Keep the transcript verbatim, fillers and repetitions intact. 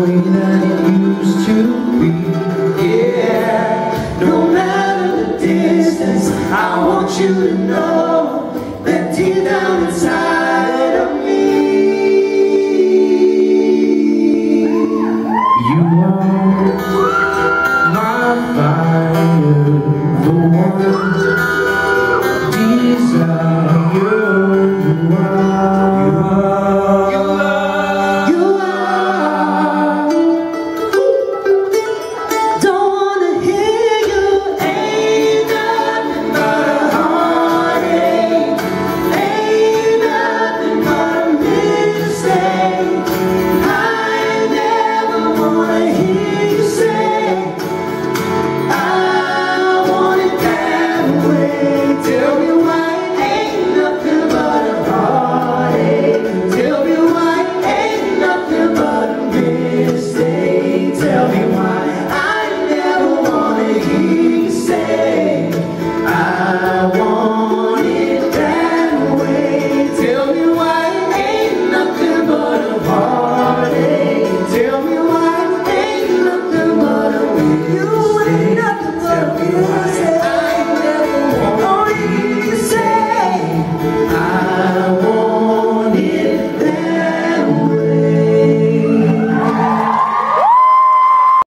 way that it used to be. Yeah, no matter the distance, I want you to